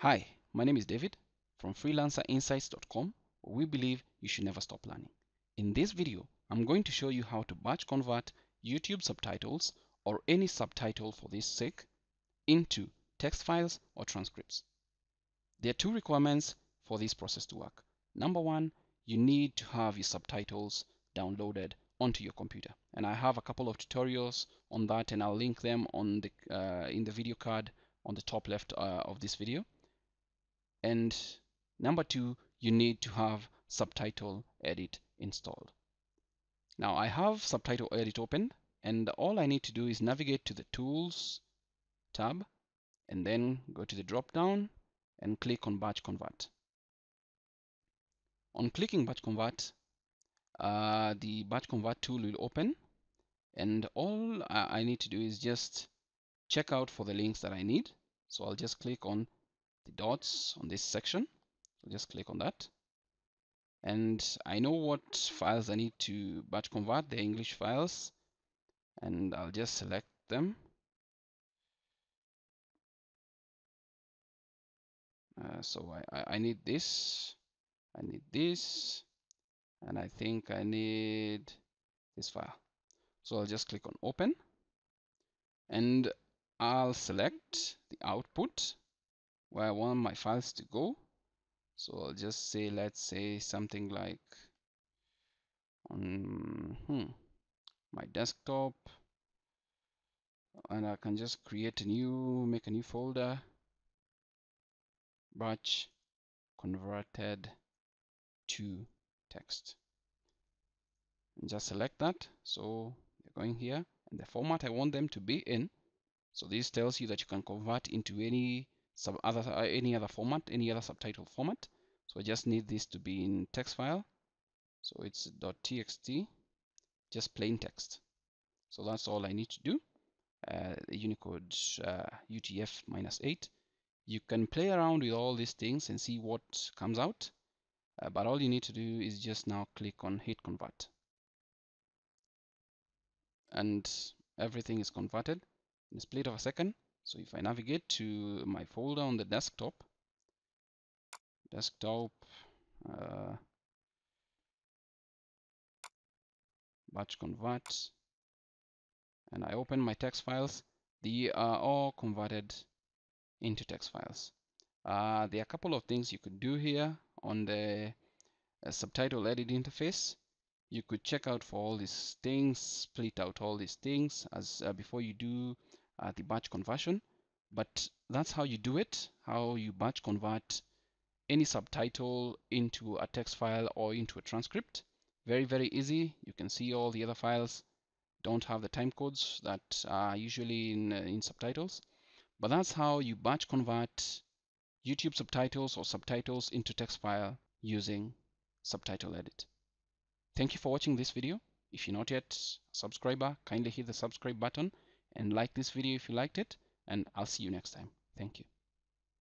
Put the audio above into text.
Hi, my name is David from freelancerinsights.com, where we believe you should never stop learning. In this video, I'm going to show you how to batch convert YouTube subtitles or any subtitle for this sake into text files or transcripts. There are two requirements for this process to work. Number one, you need to have your subtitles downloaded onto your computer, and I have a couple of tutorials on that, and I'll link them on the in the video card on the top left of this video. And number two, you need to have Subtitle Edit installed. Now I have Subtitle Edit open, and all I need to do is navigate to the Tools tab and then go to the drop down and click on Batch Convert. On clicking Batch Convert, the Batch Convert tool will open, and all I need to do is just check out for the links that I need. So I'll just click on the dots on this section. I'll just click on that, and I know what files I need to batch convert. They're English files, and I'll just select them. So I need this, I need this, and I think I need this file. So I'll just click on open, and I'll select the output where I want my files to go. So I'll just say, let's say something like on my desktop, and I can just create a new, make a new folder, batch converted to text, and just select that. So they're going here, and the format I want them to be in. So this tells you that you can convert into any other format, any other subtitle format. So I just need this to be in text file. So it's .txt, just plain text. So that's all I need to do. Unicode UTF-8. You can play around with all these things and see what comes out. But all you need to do is just now click on hit convert. And everything is converted in a split of a second. So if I navigate to my folder on the desktop, batch convert, and I open my text files, they are all converted into text files. There are a couple of things you could do here on the subtitle edit interface. You could check out for all these things, split out all these things as before you do the batch conversion. But that's how you do it, how you batch convert any subtitle into a text file or into a transcript. Very easy. You can see all the other files don't have the time codes that are usually in subtitles, but that's how you batch convert YouTube subtitles or subtitles into text file using Subtitle Edit. Thank you for watching this video. If you're not yet a subscriber, kindly hit the subscribe button and like this video if you liked it, and I'll see you next time. Thank you.